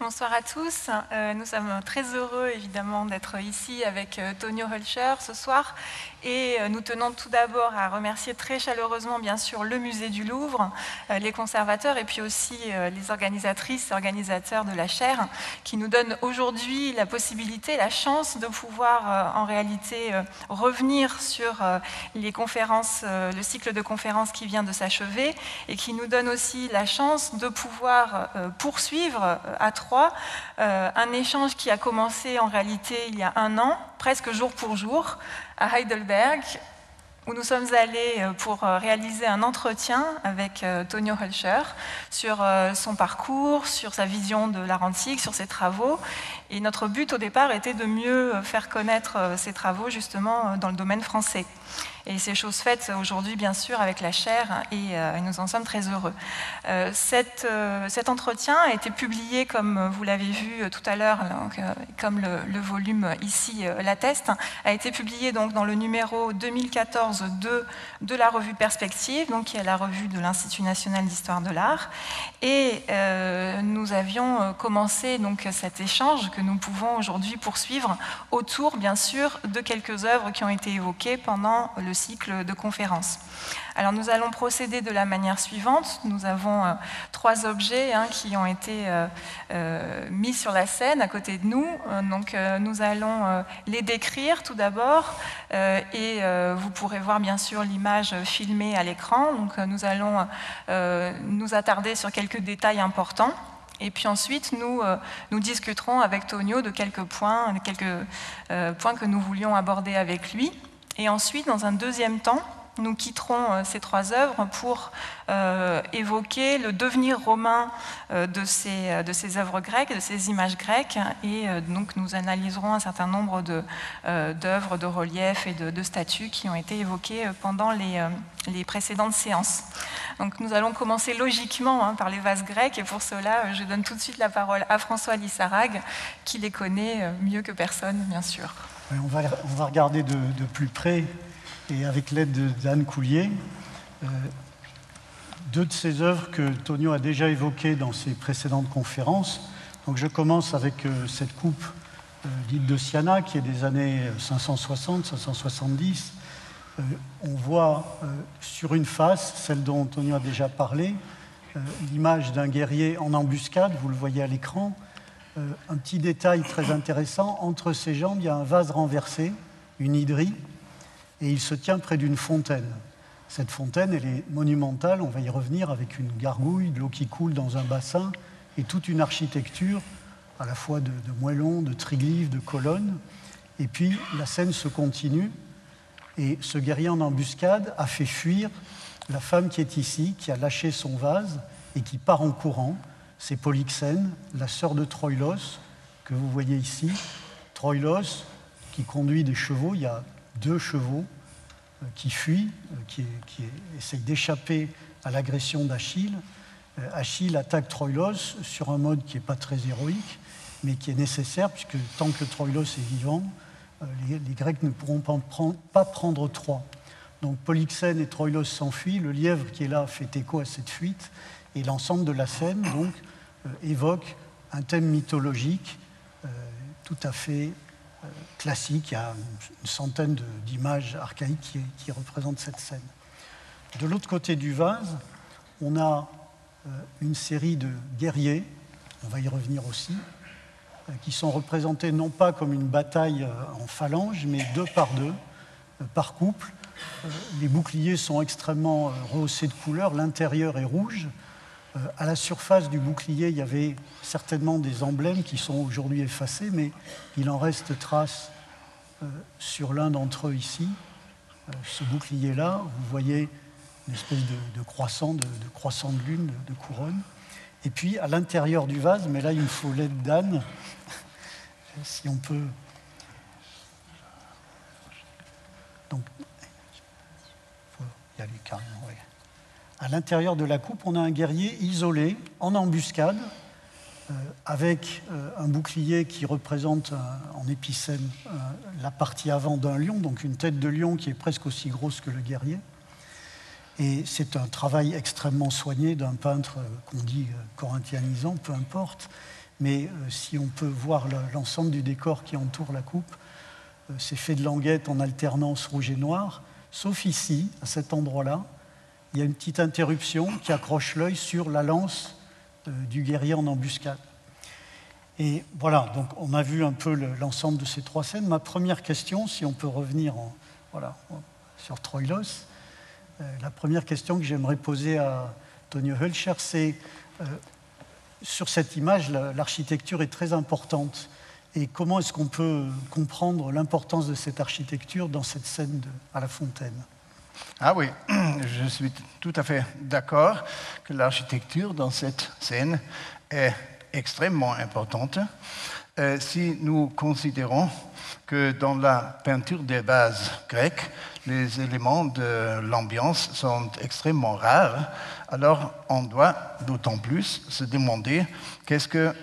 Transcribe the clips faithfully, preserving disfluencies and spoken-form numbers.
Bonsoir à tous. Euh, nous sommes très heureux, évidemment, d'être ici avec euh, Tonio Hölscher ce soir. Et euh, nous tenons tout d'abord à remercier très chaleureusement, bien sûr, le musée du Louvre, euh, les conservateurs et puis aussi euh, les organisatrices et organisateurs de la chaire qui nous donnent aujourd'hui la possibilité, la chance de pouvoir, euh, en réalité, euh, revenir sur euh, les conférences, euh, le cycle de conférences qui vient de s'achever et qui nous donne aussi la chance de pouvoir euh, poursuivre euh, à trois Euh, un échange qui a commencé en réalité il y a un an, presque jour pour jour, à Heidelberg, où nous sommes allés pour réaliser un entretien avec euh, Tonio Hölscher sur euh, son parcours, sur sa vision de l'art antique, sur ses travaux. Et notre but au départ était de mieux faire connaître euh, ses travaux justement euh, dans le domaine français. Et c'est chose faite aujourd'hui, bien sûr, avec la chaire, et, euh, et nous en sommes très heureux. Euh, cette, euh, cet entretien a été publié, comme vous l'avez vu tout à l'heure, euh, comme le, le volume ici euh, l'atteste, a été publié donc, dans le numéro deux mille quatorze deux de la revue Perspective, donc, qui est la revue de l'Institut national d'histoire de l'art. Et euh, nous avions commencé donc, cet échange que nous pouvons aujourd'hui poursuivre autour, bien sûr, de quelques œuvres qui ont été évoquées pendant le cycle de conférences. Alors nous allons procéder de la manière suivante. Nous avons euh, trois objets hein, qui ont été euh, euh, mis sur la scène à côté de nous. Donc euh, nous allons euh, les décrire tout d'abord euh, et euh, vous pourrez voir bien sûr l'image filmée à l'écran. Donc euh, nous allons euh, nous attarder sur quelques détails importants. Et puis ensuite, nous, euh, nous discuterons avec Tonio de quelques points, de quelques euh, points que nous voulions aborder avec lui. Et ensuite, dans un deuxième temps, nous quitterons ces trois œuvres pour euh, évoquer le devenir romain euh, de, ces, de ces œuvres grecques, de ces images grecques. Et euh, donc, nous analyserons un certain nombre d'œuvres, de, euh, de reliefs et de, de statues qui ont été évoquées pendant les, euh, les précédentes séances. Donc, nous allons commencer logiquement hein, par les vases grecs. Et pour cela, je donne tout de suite la parole à François Lissarague, qui les connaît mieux que personne, bien sûr. On va, on va regarder de, de plus près, et avec l'aide d'Anne Coulier, euh, deux de ces œuvres que Tonio a déjà évoquées dans ses précédentes conférences. Donc je commence avec euh, cette coupe euh, dite de Siana, qui est des années cinq cent soixante à cinq cent soixante-dix. Euh, on voit euh, sur une face, celle dont Tonio a déjà parlé, euh, l'image d'un guerrier en embuscade, vous le voyez à l'écran. Euh, un petit détail très intéressant, entre ses jambes, il y a un vase renversé, une hydrie, et il se tient près d'une fontaine. Cette fontaine, elle est monumentale, on va y revenir, avec une gargouille, de l'eau qui coule dans un bassin, et toute une architecture, à la fois de, de moellons, de triglyphes, de colonnes. Et puis, la scène se continue, et ce guerrier en embuscade a fait fuir la femme qui est ici, qui a lâché son vase, et qui part en courant. C'est Polyxène, la sœur de Troïlos, que vous voyez ici. Troïlos, qui conduit des chevaux, il y a deux chevaux euh, qui fuient, euh, qui, qui essayent d'échapper à l'agression d'Achille. Euh, Achille attaque Troïlos sur un mode qui n'est pas très héroïque, mais qui est nécessaire, puisque tant que Troïlos est vivant, euh, les, les Grecs ne pourront pas prendre, pas prendre Troie. Donc Polyxène et Troïlos s'enfuient, le lièvre qui est là fait écho à cette fuite, et l'ensemble de la scène, donc, euh, évoque un thème mythologique euh, tout à fait euh, classique. Il y a une centaine d'images archaïques qui, qui représentent cette scène. De l'autre côté du vase, on a euh, une série de guerriers, on va y revenir aussi, euh, qui sont représentés non pas comme une bataille euh, en phalange, mais deux par deux, euh, par couple. Euh, les boucliers sont extrêmement euh, rehaussés de couleurs, l'intérieur est rouge. Euh, à la surface du bouclier, il y avait certainement des emblèmes qui sont aujourd'hui effacés, mais il en reste trace euh, sur l'un d'entre eux ici. Euh, ce bouclier-là, vous voyez une espèce de, de, croissant, de, de croissant de lune, de, de couronne. Et puis, à l'intérieur du vase, mais là, il me faut l'aide d'Anne, si on peut... Donc, il faut y aller carrément, oui. À l'intérieur de la coupe, on a un guerrier isolé, en embuscade, euh, avec euh, un bouclier qui représente euh, en épicène euh, la partie avant d'un lion, donc une tête de lion qui est presque aussi grosse que le guerrier. Et c'est un travail extrêmement soigné d'un peintre euh, qu'on dit euh, corinthianisant, peu importe, mais euh, si on peut voir l'ensemble du décor qui entoure la coupe, euh, c'est fait de languettes en alternance rouge et noir, sauf ici, à cet endroit-là, il y a une petite interruption qui accroche l'œil sur la lance euh, du guerrier en embuscade. Et voilà, donc on a vu un peu l'ensemble de ces trois scènes. Ma première question, si on peut revenir en, voilà, sur Troïlos, euh, la première question que j'aimerais poser à Tonio Hölscher, c'est euh, sur cette image, l'architecture est très importante. Et comment est-ce qu'on peut comprendre l'importance de cette architecture dans cette scène de, à la fontaine? Ah oui, je suis tout à fait d'accord que l'architecture dans cette scène est extrêmement importante. Euh, si nous considérons que dans la peinture des vases grecques, les éléments de l'ambiance sont extrêmement rares, alors on doit d'autant plus se demander qu'est-ce que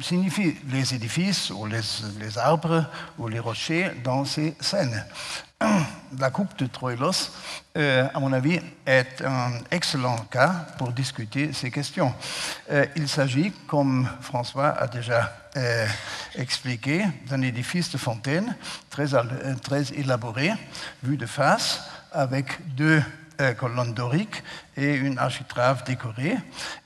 signifient les édifices ou les, les arbres ou les rochers dans ces scènes. La coupe de Troïlos, euh, à mon avis, est un excellent cas pour discuter ces questions. Euh, il s'agit, comme François a déjà euh, expliqué, d'un édifice de fontaine très, euh, très élaboré, vu de face, avec deux euh, colonnes doriques et une architrave décorée,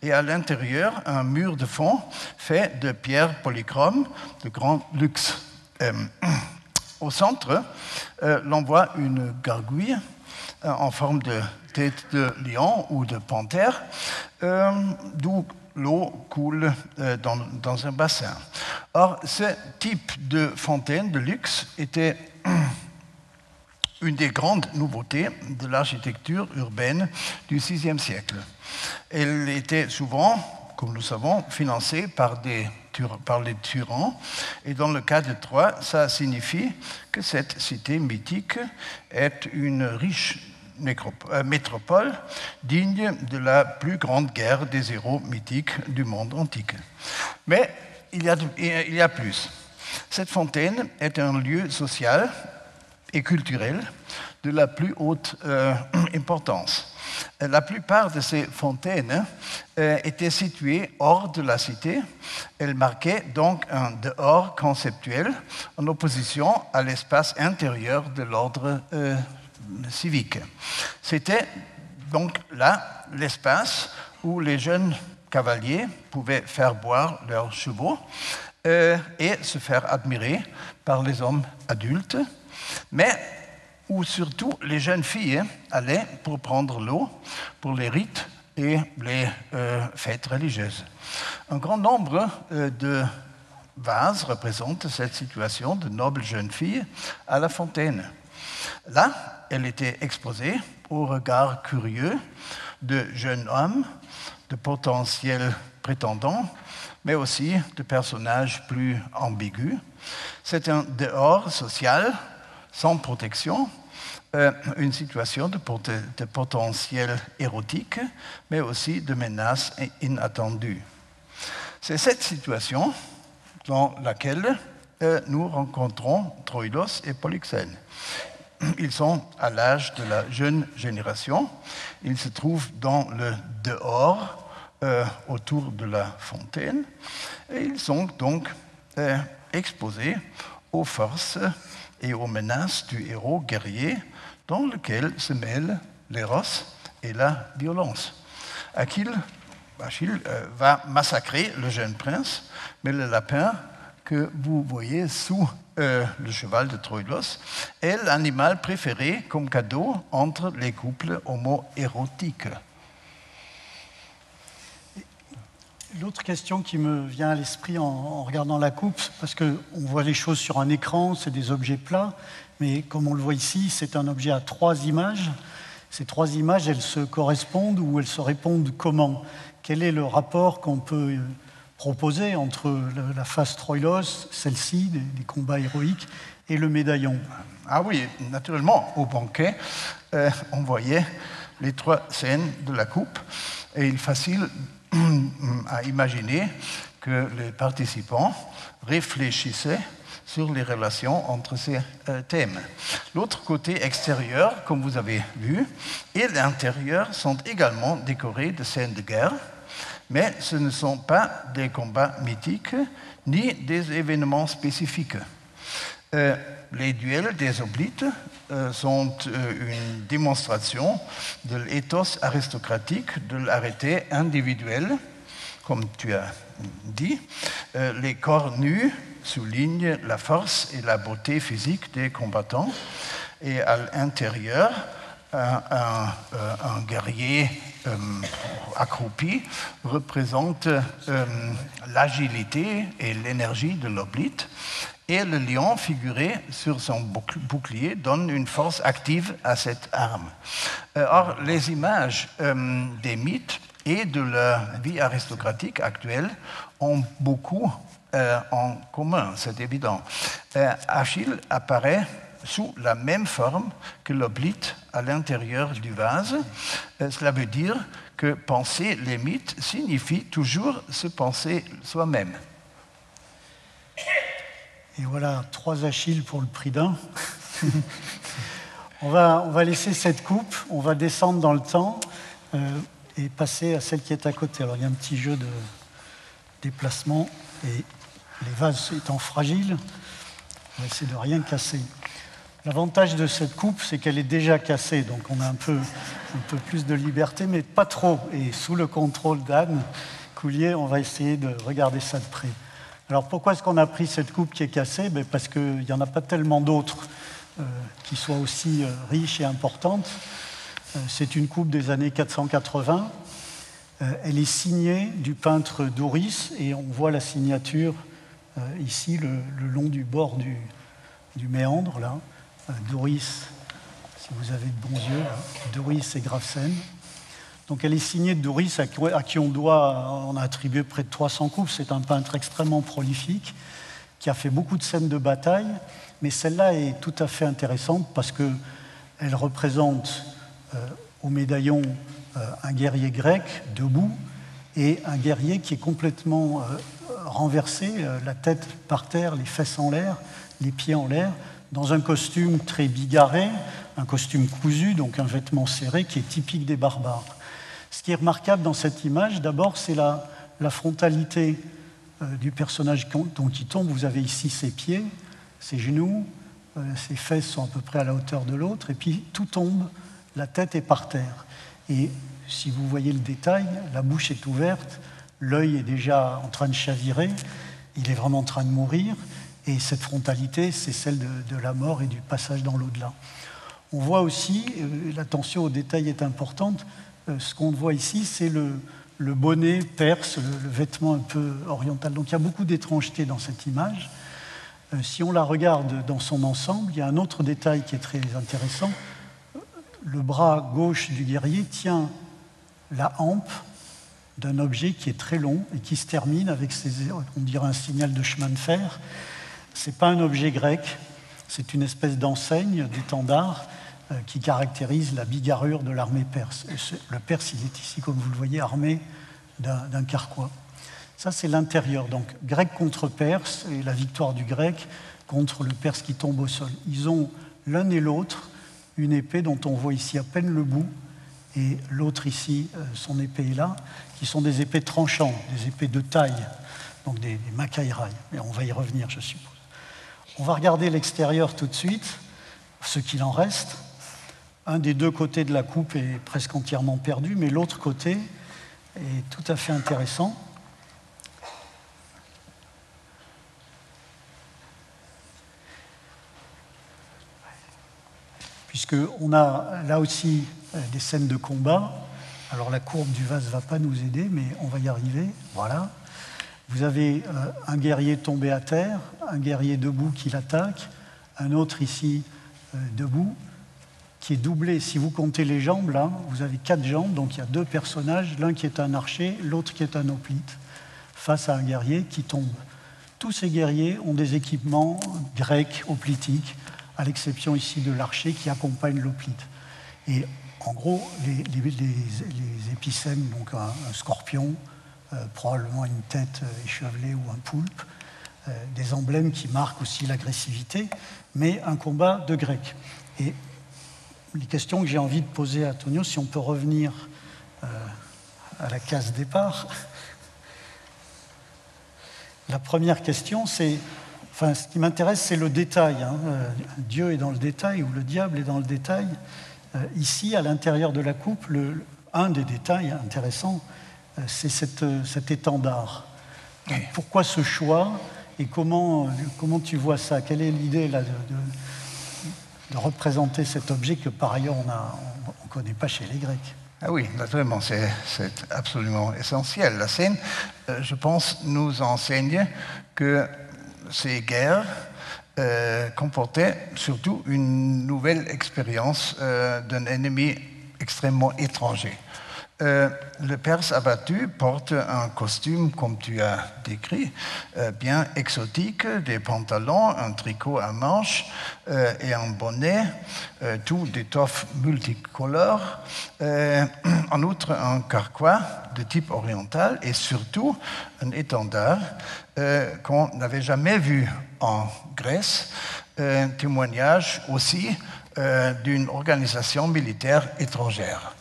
et à l'intérieur, un mur de fond fait de pierres polychromes de grand luxe. Euh, Au centre, euh, l'on voit une gargouille euh, en forme de tête de lion ou de panthère, euh, d'où l'eau coule euh, dans, dans un bassin. Or, ce type de fontaine de luxe était une des grandes nouveautés de l'architecture urbaine du sixième siècle. Elle était souvent, comme nous savons, financée par des par les tyrans, et dans le cas de Troie, ça signifie que cette cité mythique est une riche métropole digne de la plus grande guerre des héros mythiques du monde antique. Mais il y a, il y a plus. Cette fontaine est un lieu social et culturel de la plus haute euh, importance. La plupart de ces fontaines euh, étaient situées hors de la cité. Elles marquaient donc un dehors conceptuel en opposition à l'espace intérieur de l'ordre euh, civique. C'était donc là l'espace où les jeunes cavaliers pouvaient faire boire leurs chevaux euh, et se faire admirer par les hommes adultes. Mais où surtout les jeunes filles allaient pour prendre l'eau, pour les rites et les euh, fêtes religieuses. Un grand nombre euh, de vases représentent cette situation de nobles jeunes filles à la fontaine. Là, elles étaient exposées aux regards curieux de jeunes hommes, de potentiels prétendants, mais aussi de personnages plus ambigus. C'est un dehors social sans protection, euh, une situation de, pot de potentiel érotique, mais aussi de menaces inattendues. C'est cette situation dans laquelle euh, nous rencontrons Troïlos et Polyxène. Ils sont à l'âge de la jeune génération, ils se trouvent dans le dehors, euh, autour de la fontaine, et ils sont donc euh, exposés aux forces et aux menaces du héros guerrier dans lequel se mêlent l'éros et la violence. Achille, Achille euh, va massacrer le jeune prince, mais le lapin que vous voyez sous euh, le cheval de Troïlos est l'animal préféré comme cadeau entre les couples homo-érotiques. L'autre question qui me vient à l'esprit en, en regardant la coupe, parce qu'on voit les choses sur un écran, c'est des objets plats, mais comme on le voit ici, c'est un objet à trois images. Ces trois images, elles se correspondent ou elles se répondent comment? Quel est le rapport qu'on peut proposer entre le, la face Troïlos, celle-ci, des, des combats héroïques, et le médaillon? Ah oui, naturellement, au banquet, euh, on voyait les trois scènes de la coupe, et il est facile à imaginer que les participants réfléchissaient sur les relations entre ces euh, thèmes. L'autre côté extérieur, comme vous avez vu, et l'intérieur sont également décorés de scènes de guerre mais ce ne sont pas des combats mythiques ni des événements spécifiques. Euh, les duels des Hoplites euh, sont euh, une démonstration de l'éthos aristocratique, de l'arrêté individuel, comme tu as dit. Euh, les corps nus soulignent la force et la beauté physique des combattants, et à l'intérieur, Un, un, un guerrier euh, accroupi représente euh, l'agilité et l'énergie de l'hoplite, et le lion figuré sur son bouclier donne une force active à cette arme. Or, les images euh, des mythes et de la vie aristocratique actuelle ont beaucoup euh, en commun, c'est évident. Euh, Achille apparaît sous la même forme que l'hoplite à l'intérieur du vase. Euh, cela veut dire que penser les mythes signifie toujours se penser soi-même. Et voilà, trois Achilles pour le prix d'un. on, va, on va laisser cette coupe, on va descendre dans le temps euh, et passer à celle qui est à côté. Alors il y a un petit jeu de déplacement et les vases étant fragiles, on va essayer de rien casser. L'avantage de cette coupe, c'est qu'elle est déjà cassée, donc on a un peu, un peu plus de liberté, mais pas trop. Et sous le contrôle d'Anne Coulier, on va essayer de regarder ça de près. Alors pourquoi est-ce qu'on a pris cette coupe qui est cassée? Ben parce qu'il n'y en a pas tellement d'autres euh, qui soient aussi euh, riches et importantes. Euh, c'est une coupe des années quatre cent quatre-vingts. Euh, elle est signée du peintre Douris, et on voit la signature euh, ici, le, le long du bord du, du méandre, là. Douris, si vous avez de bons yeux, Douris et Grafsen. Donc elle est signée de Douris, à qui on doit, on a attribué près de trois cents coupes. C'est un peintre extrêmement prolifique, qui a fait beaucoup de scènes de bataille, mais celle-là est tout à fait intéressante parce qu'elle représente euh, au médaillon euh, un guerrier grec debout et un guerrier qui est complètement euh, renversé, euh, la tête par terre, les fesses en l'air, les pieds en l'air, dans un costume très bigarré, un costume cousu, donc un vêtement serré qui est typique des barbares. Ce qui est remarquable dans cette image, d'abord, c'est la, la frontalité euh, du personnage dont il tombe. Vous avez ici ses pieds, ses genoux, euh, ses fesses sont à peu près à la hauteur de l'autre, et puis tout tombe, la tête est par terre. Et si vous voyez le détail, la bouche est ouverte, l'œil est déjà en train de chavirer, il est vraiment en train de mourir. Et cette frontalité, c'est celle de, de la mort et du passage dans l'au-delà. On voit aussi, euh, l'attention aux détails est importante, euh, ce qu'on voit ici, c'est le, le bonnet perse, le, le vêtement un peu oriental. Donc il y a beaucoup d'étrangeté dans cette image. Euh, si on la regarde dans son ensemble, il y a un autre détail qui est très intéressant. Le bras gauche du guerrier tient la hampe d'un objet qui est très long et qui se termine avec, ses, on dirait, un signal de chemin de fer. Ce n'est pas un objet grec, c'est une espèce d'enseigne, d'étendard, euh, qui caractérise la bigarrure de l'armée perse. Ce, le Perse, il est ici, comme vous le voyez, armé d'un carquois. Ça, c'est l'intérieur, donc grec contre perse, et la victoire du grec contre le Perse qui tombe au sol. Ils ont, l'un et l'autre, une épée dont on voit ici à peine le bout, et l'autre ici, euh, son épée est là, qui sont des épées tranchantes, des épées de taille, donc des, des makairai. Mais on va y revenir, je suppose. On va regarder l'extérieur tout de suite, ce qu'il en reste. Un des deux côtés de la coupe est presque entièrement perdu, mais l'autre côté est tout à fait intéressant. Puisqu'on a là aussi des scènes de combat. Alors la courbe du vase ne va pas nous aider, mais on va y arriver. Voilà. Vous avez euh, un guerrier tombé à terre, un guerrier debout qui l'attaque, un autre ici euh, debout, qui est doublé. Si vous comptez les jambes, là, vous avez quatre jambes, donc il y a deux personnages, l'un qui est un archer, l'autre qui est un hoplite, face à un guerrier qui tombe. Tous ces guerriers ont des équipements grecs, hoplitiques, à l'exception ici de l'archer qui accompagne l'hoplite. Et en gros, les, les, les, les épicènes, donc un, un scorpion, Euh, probablement une tête euh, échevelée ou un poulpe, euh, des emblèmes qui marquent aussi l'agressivité, mais un combat de Grecs. Et les questions que j'ai envie de poser à Tonio, si on peut revenir euh, à la case départ, La première question, c'est, enfin, ce qui m'intéresse, c'est le détail. Hein. Dieu est dans le détail, ou le diable est dans le détail. Euh, ici, à l'intérieur de la coupe, le, un des détails intéressants, euh, c'est cette, euh, cet étendard. Oui. Pourquoi ce choix et comment, euh, comment tu vois ça? Quelle est l'idée là de, de, de représenter cet objet que par ailleurs on ne on, on connaît pas chez les Grecs? Ah oui, naturellement, c'est absolument essentiel. La scène, euh, je pense, nous enseigne que ces guerres euh, comportaient surtout une nouvelle expérience euh, d'un ennemi extrêmement étranger. Euh, le Perse abattu porte un costume, comme tu as décrit, euh, bien exotique, des pantalons, un tricot à manches euh, et un bonnet, euh, tout d'étoffes multicolores, euh, en outre un carquois de type oriental et surtout un étendard euh, qu'on n'avait jamais vu en Grèce, euh, témoignage aussi euh, d'une organisation militaire étrangère.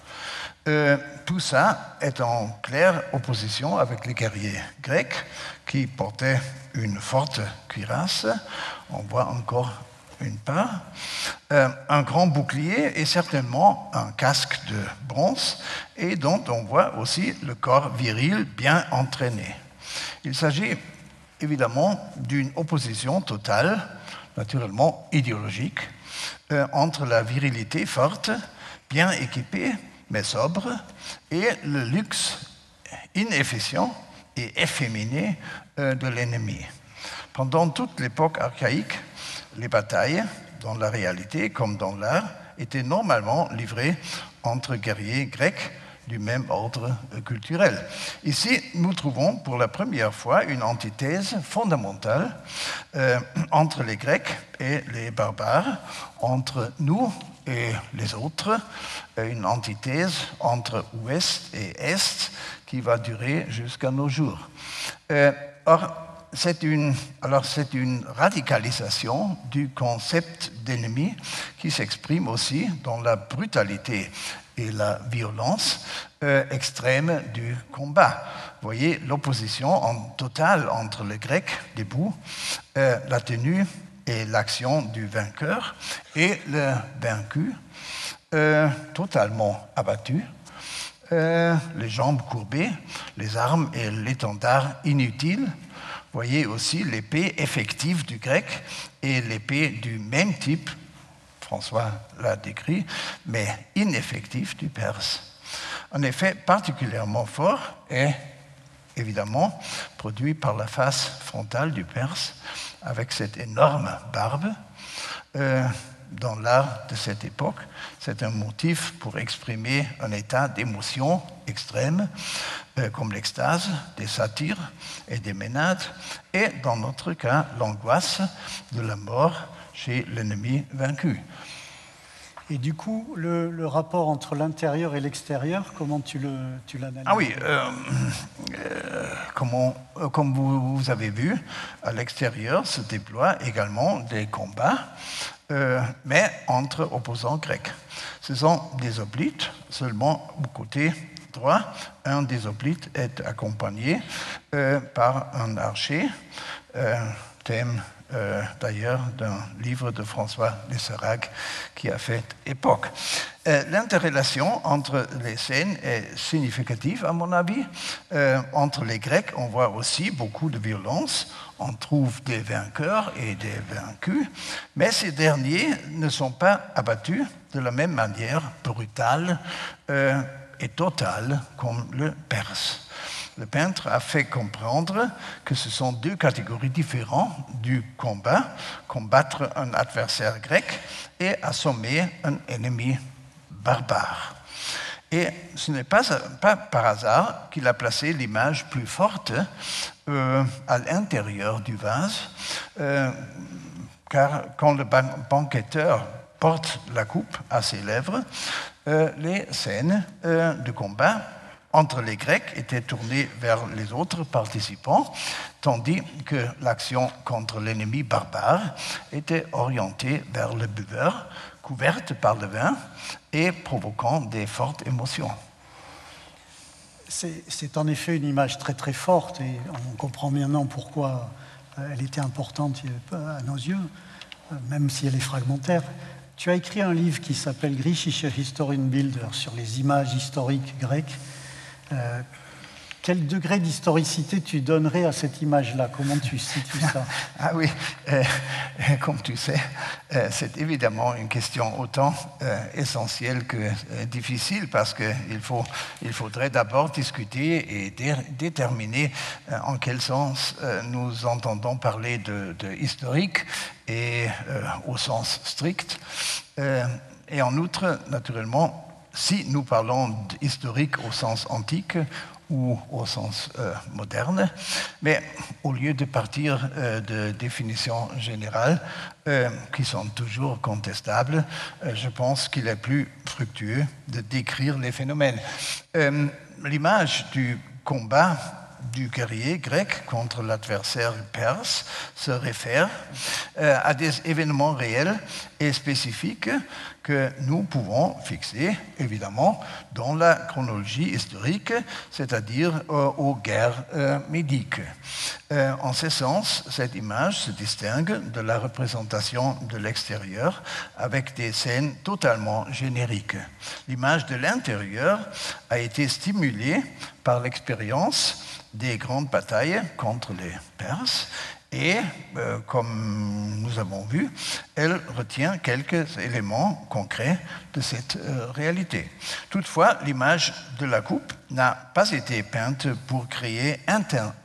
Euh, tout ça est en claire opposition avec les guerriers grecs qui portaient une forte cuirasse, on voit encore une part, euh, un grand bouclier et certainement un casque de bronze et dont on voit aussi le corps viril bien entraîné. Il s'agit évidemment d'une opposition totale, naturellement idéologique, euh, entre la virilité forte, bien équipée, mais sobre, et le luxe inefficient et efféminé de l'ennemi. Pendant toute l'époque archaïque, les batailles, dans la réalité comme dans l'art, étaient normalement livrées entre guerriers grecs du même ordre culturel. Ici, nous trouvons pour la première fois une antithèse fondamentale euh, entre les Grecs et les barbares, entre nous et les autres, une antithèse entre Ouest et Est qui va durer jusqu'à nos jours. Euh, or, c'est une, alors c'est une radicalisation du concept d'ennemi qui s'exprime aussi dans la brutalité et la violence euh, extrême du combat. Vous voyez l'opposition en totale entre les Grecs, debout, euh, la tenue et l'action du vainqueur, et le vaincu, euh, totalement abattu, euh, les jambes courbées, les armes et l'étendard inutiles. Vous voyez aussi l'épée effective du grec et l'épée du même type, François l'a décrit, mais ineffectif du Perse. Un effet particulièrement fort est évidemment produit par la face frontale du Perse, avec cette énorme barbe. Euh, dans l'art de cette époque, c'est un motif pour exprimer un état d'émotion extrême, euh, comme l'extase, des satires et des ménades, et dans notre cas, l'angoisse de la mort chez l'ennemi vaincu. Et du coup, le, le rapport entre l'intérieur et l'extérieur, comment tu l'analyses? Ah oui, euh, euh, comme, on, euh, comme vous, vous avez vu, à l'extérieur se déploient également des combats, euh, mais entre opposants grecs. Ce sont des hoplites, seulement au côté droit, un des hoplites est accompagné euh, par un archer, euh, thème Euh, d'ailleurs d'un livre de François Lissarague qui a fait époque. Euh, L'interrelation entre les scènes est significative, à mon avis. Euh, entre les Grecs, on voit aussi beaucoup de violence. On trouve des vainqueurs et des vaincus, mais ces derniers ne sont pas abattus de la même manière brutale euh, et totale comme le Perse. Le peintre a fait comprendre que ce sont deux catégories différentes du combat, combattre un adversaire grec et assommer un ennemi barbare. Et ce n'est pas, pas par hasard qu'il a placé l'image plus forte euh, à l'intérieur du vase, euh, car quand le ban- banquetteur porte la coupe à ses lèvres, euh, les scènes euh, de combat entre les Grecs étaient tournés vers les autres participants, tandis que l'action contre l'ennemi barbare était orientée vers le buveur, couverte par le vin et provoquant des fortes émotions. C'est en effet une image très très forte et on comprend maintenant pourquoi elle était importante à nos yeux, même si elle est fragmentaire. Tu as écrit un livre qui s'appelle « Griechische Historienbilder » sur les images historiques grecques. Euh, quel degré d'historicité tu donnerais à cette image-là? Comment tu situes ça? Ah oui, euh, comme tu sais, euh, c'est évidemment une question autant euh, essentielle que euh, difficile, parce qu'il faut, il faudrait d'abord discuter et dé déterminer euh, en quel sens euh, nous entendons parler de, de historique, et euh, au sens strict. Euh, et en outre, naturellement, si nous parlons d'historique au sens antique, ou au sens euh, moderne, mais au lieu de partir euh, de définitions générales euh, qui sont toujours contestables, euh, je pense qu'il est plus fructueux de décrire les phénomènes. Euh, L'image du combat du guerrier grec contre l'adversaire perse se réfère euh, à des événements réels et spécifiques que nous pouvons fixer, évidemment, dans la chronologie historique, c'est-à-dire euh, aux guerres euh, médiques. Euh, en ce sens, cette image se distingue de la représentation de l'extérieur avec des scènes totalement génériques. L'image de l'intérieur a été stimulée par l'expérience des grandes batailles contre les Perses, et, euh, comme nous avons vu, elle retient quelques éléments concrets de cette euh, réalité. Toutefois, l'image de la coupe n'a pas été peinte pour créer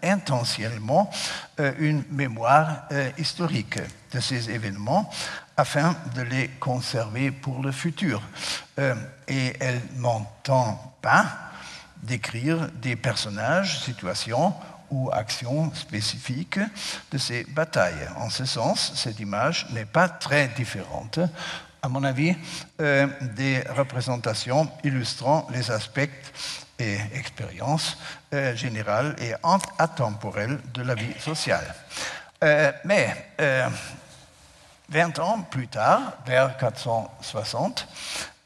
intentionnellement euh, une mémoire euh, historique de ces événements, afin de les conserver pour le futur. Euh, et elle n'entend pas décrire des personnages, situations ou actions spécifiques de ces batailles. En ce sens, cette image n'est pas très différente, à mon avis, euh, des représentations illustrant les aspects et expériences euh, générales et atemporelles de la vie sociale. Euh, mais, euh, vingt ans plus tard, vers quatre cent soixante,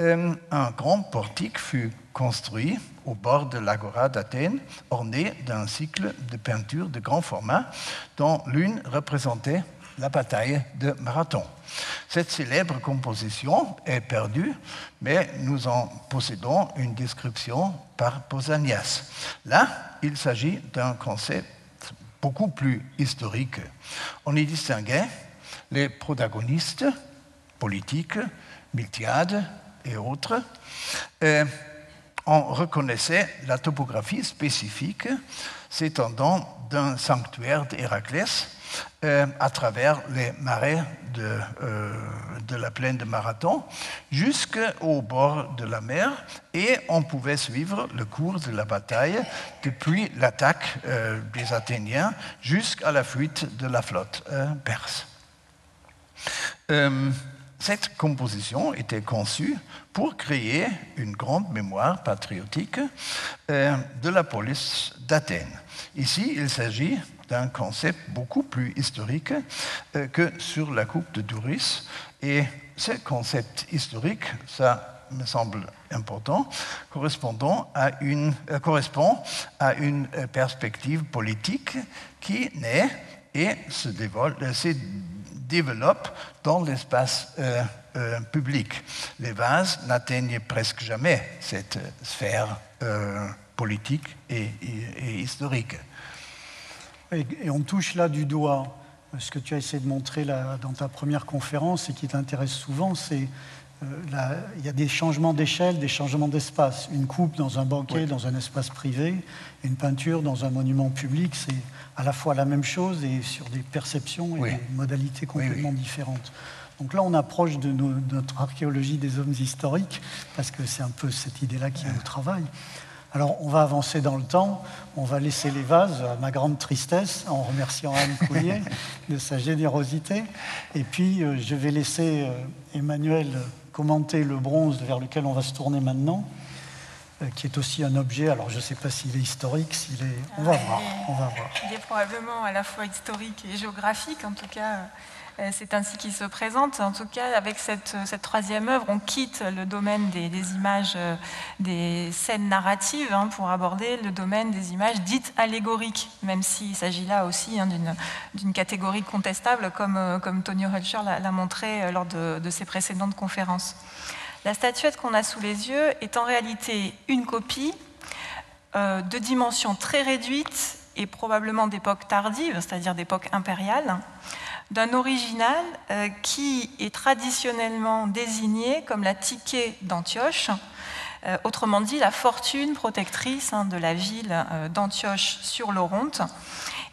euh, un grand portique fut construit au bord de l'agora d'Athènes, orné d'un cycle de peintures de grand format, dont l'une représentait la bataille de Marathon. Cette célèbre composition est perdue, mais nous en possédons une description par Pausanias. Là, il s'agit d'un concept beaucoup plus historique. On y distinguait les protagonistes politiques, Miltiades et autres. Euh, on reconnaissait la topographie spécifique s'étendant d'un sanctuaire d'Héraclès euh, à travers les marais de, euh, de la plaine de Marathon jusqu'au bord de la mer, et on pouvait suivre le cours de la bataille depuis l'attaque euh, des Athéniens jusqu'à la fuite de la flotte euh, perse. Euh, cette composition était conçue pour créer une grande mémoire patriotique euh, de la police d'Athènes. Ici, il s'agit d'un concept beaucoup plus historique euh, que sur la coupe de Douris, et ce concept historique, ça me semble important, correspondant à une, euh, correspond à une perspective politique qui naît et se dévoile, euh, se développe dans l'espace euh, euh, public. Les vases n'atteignent presque jamais cette sphère euh, politique et, et, et historique. Et, et on touche là du doigt ce que tu as essayé de montrer là, dans ta première conférence et qui t'intéresse souvent, c'est euh, il y a des changements d'échelle, des changements d'espace. Une coupe dans un banquet, oui, dans un espace privé, une peinture dans un monument public, c'est à la fois la même chose et sur des perceptions et oui, des modalités complètement oui, oui. différentes. Donc là, on approche de, nos, de notre archéologie des hommes historiques, parce que c'est un peu cette idée-là qui est au travail. Alors, on va avancer dans le temps, on va laisser les vases, à ma grande tristesse, en remerciant Anne Coulier de sa générosité. Et puis, euh, je vais laisser euh, Emmanuel commenter le bronze vers lequel on va se tourner maintenant. qui est aussi un objet, alors je ne sais pas s'il est historique, s'il est... On va, voir, on va voir. Il est probablement à la fois historique et géographique, en tout cas, c'est ainsi qu'il se présente. En tout cas, avec cette, cette troisième œuvre, on quitte le domaine des, des images, des scènes narratives, hein, pour aborder le domaine des images dites allégoriques, même s'il s'agit là aussi, hein, d'une, d'une catégorie contestable, comme, comme Tonio Hölscher l'a montré lors de, de ses précédentes conférences. La statuette qu'on a sous les yeux est en réalité une copie euh, de dimensions très réduites et probablement d'époque tardive, c'est-à-dire d'époque impériale, d'un original euh, qui est traditionnellement désigné comme la Tyché d'Antioche, euh, autrement dit la fortune protectrice, hein, de la ville euh, d'Antioche sur l'Oronte.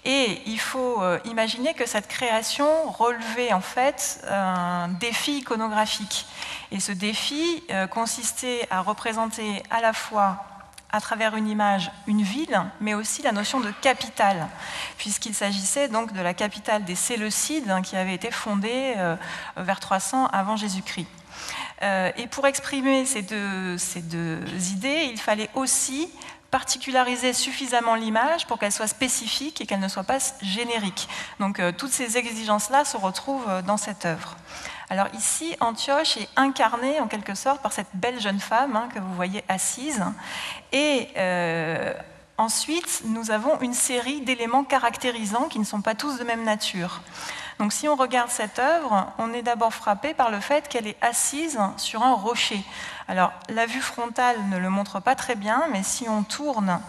Et il faut euh, imaginer que cette création relevait en fait un défi iconographique. Et ce défi euh, consistait à représenter à la fois, à travers une image, une ville, mais aussi la notion de capitale, puisqu'il s'agissait donc de la capitale des Séleucides, hein, qui avait été fondée euh, vers trois cents avant Jésus-Christ. Euh, et pour exprimer ces deux, ces deux idées, il fallait aussi particulariser suffisamment l'image pour qu'elle soit spécifique et qu'elle ne soit pas générique. Donc euh, toutes ces exigences-là se retrouvent dans cette œuvre. Alors ici, Antioche est incarnée en quelque sorte par cette belle jeune femme, hein, que vous voyez assise. Et euh, ensuite, nous avons une série d'éléments caractérisants qui ne sont pas tous de même nature. Donc si on regarde cette œuvre, on est d'abord frappé par le fait qu'elle est assise sur un rocher. Alors la vue frontale ne le montre pas très bien, mais si on tourne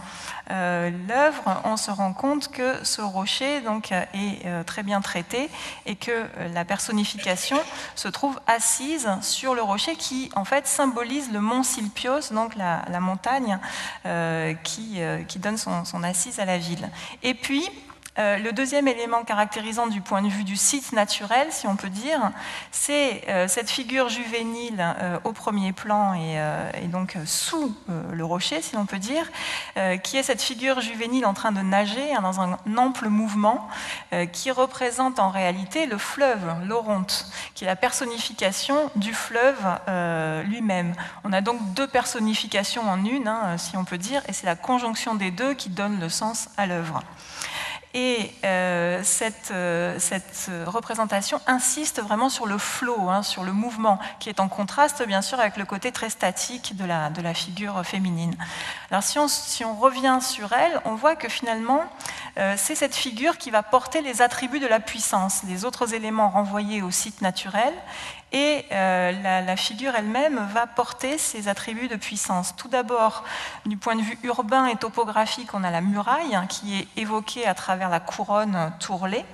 euh, l'œuvre, on se rend compte que ce rocher donc, est euh, très bien traité et que euh, la personnification se trouve assise sur le rocher qui en fait symbolise le mont Silpios, donc la, la montagne euh, qui, euh, qui donne son, son assise à la ville. Et puis Euh, le deuxième élément caractérisant du point de vue du site naturel, si on peut dire, c'est euh, cette figure juvénile euh, au premier plan et, euh, et donc sous euh, le rocher, si l'on peut dire, euh, qui est cette figure juvénile en train de nager, hein, dans un ample mouvement, euh, qui représente en réalité le fleuve, l'Oronte, qui est la personnification du fleuve euh, lui-même. On a donc deux personnifications en une, hein, si on peut dire, et c'est la conjonction des deux qui donne le sens à l'œuvre. Et euh, cette, euh, cette représentation insiste vraiment sur le flow, hein, sur le mouvement, qui est en contraste bien sûr avec le côté très statique de la, de la figure féminine. Alors si on, si on revient sur elle, on voit que finalement euh, c'est cette figure qui va porter les attributs de la puissance, les autres éléments renvoyés au site naturel, et euh, la, la figure elle-même va porter ses attributs de puissance. Tout d'abord, du point de vue urbain et topographique, on a la muraille, hein, qui est évoquée à travers la couronne tourlée.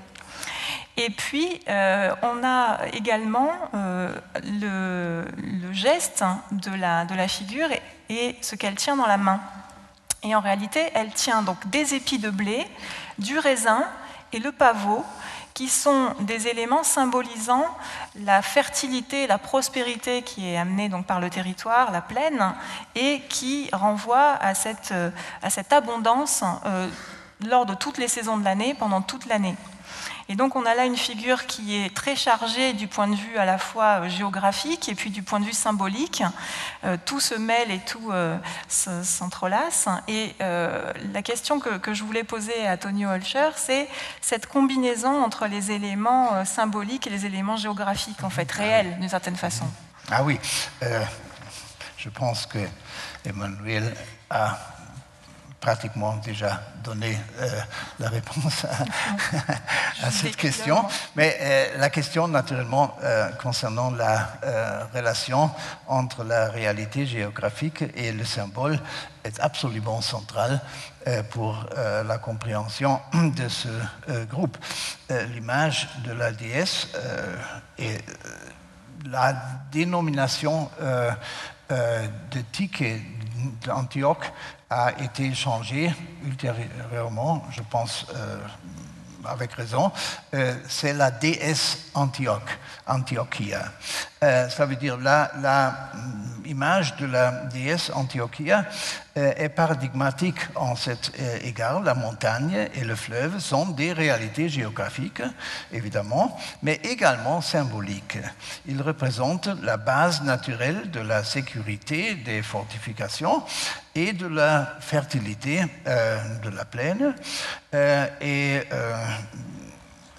Et puis, euh, on a également euh, le, le geste de la, de la figure et, et ce qu'elle tient dans la main. Et en réalité, elle tient donc des épis de blé, du raisin et le pavot, qui sont des éléments symbolisant la fertilité, la prospérité qui est amenée donc par le territoire, la plaine, et qui renvoie à cette, à cette abondance euh, lors de toutes les saisons de l'année, pendant toute l'année. Et donc on a là une figure qui est très chargée du point de vue à la fois géographique et puis du point de vue symbolique. Euh, tout se mêle et tout euh, s'entrelace. Et euh, la question que, que je voulais poser à Tonio Hölscher, c'est cette combinaison entre les éléments symboliques et les éléments géographiques, en fait, réels d'une certaine façon. Ah oui, euh, je pense que Emmanuel a pratiquement déjà donné euh, la réponse à, à cette question. Mais euh, la question, naturellement, euh, concernant la euh, relation entre la réalité géographique et le symbole est absolument centrale euh, pour euh, la compréhension de ce euh, groupe. Euh, L'image de la déesse euh, et la dénomination euh, euh, de Tyché d'Antioche a été changé ultérieurement, je pense euh, avec raison, euh, c'est la déesse Antioque, Antioquia. Euh, ça veut dire la, la image de la déesse Antioquia euh, est paradigmatique en cet euh, égard. La montagne et le fleuve sont des réalités géographiques, évidemment, mais également symboliques. Ils représentent la base naturelle de la sécurité des fortifications et de la fertilité euh, de la plaine. Euh, et euh,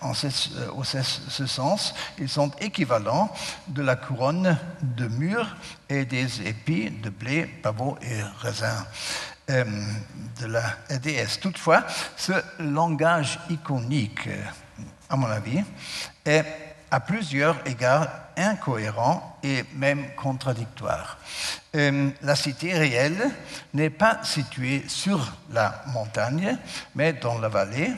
en ce, en ce sens, ils sont équivalents de la couronne de mûres et des épis de blé, pavots et raisins euh, de la déesse. Toutefois, ce langage iconique, à mon avis, est à plusieurs égards incohérent et même contradictoire. Euh, la cité réelle n'est pas située sur la montagne, mais dans la vallée,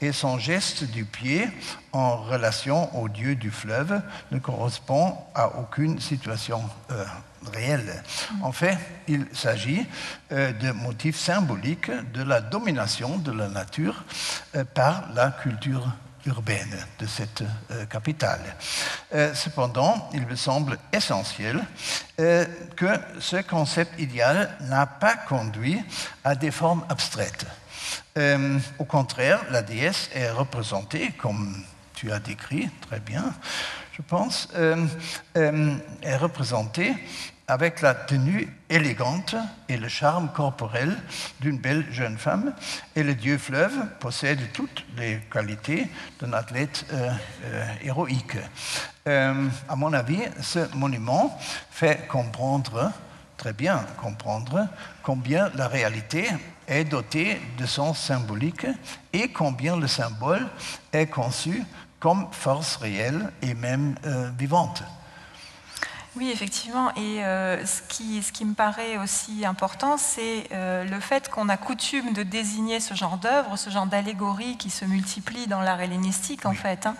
et son geste du pied en relation au dieu du fleuve ne correspond à aucune situation euh, réelle. En fait, il s'agit euh, de motifs symboliques de la domination de la nature euh, par la culture urbaine de cette euh, capitale. Euh, cependant, il me semble essentiel euh, que ce concept idéal n'a pas conduit à des formes abstraites. Euh, au contraire, la déesse est représentée, comme tu as décrit très bien, je pense, euh, euh, est représentée avec la tenue élégante et le charme corporel d'une belle jeune femme, et le dieu fleuve possède toutes les qualités d'un athlète euh, euh, héroïque. Euh, à mon avis, ce monument fait comprendre, très bien comprendre, combien la réalité est dotée de sens symbolique et combien le symbole est conçu comme force réelle et même euh, vivante. Oui, effectivement, et euh, ce, qui, ce qui me paraît aussi important, c'est euh, le fait qu'on a coutume de désigner ce genre d'œuvre, ce genre d'allégorie qui se multiplie dans l'art hellénistique, en oui. fait. Hein.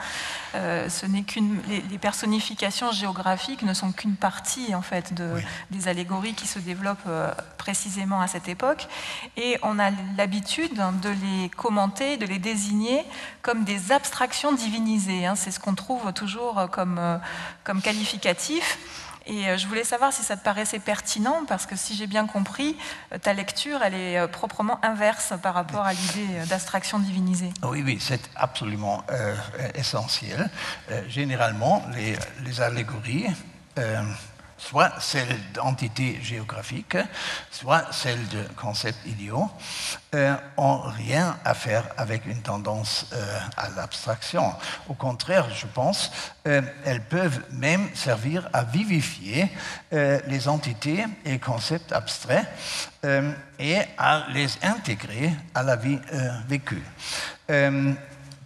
Euh, ce n'est qu'une, les, les personnifications géographiques ne sont qu'une partie, en fait, de, oui. des allégories qui se développent euh, précisément à cette époque, et on a l'habitude hein, de les commenter, de les désigner comme des abstractions divinisées. Hein. C'est ce qu'on trouve toujours comme, euh, comme qualificatif. Et je voulais savoir si ça te paraissait pertinent, parce que si j'ai bien compris, ta lecture, elle est proprement inverse par rapport à l'idée d'abstraction divinisée. Oui, oui, c'est absolument euh, essentiel. Euh, généralement, les, les allégories, euh, soit celles d'entités géographiques, soit celles de concepts idiots, euh, ont rien à faire avec une tendance euh, à l'abstraction. Au contraire, je pense, euh, elles peuvent même servir à vivifier euh, les entités et concepts abstraits euh, et à les intégrer à la vie euh, vécue. Euh,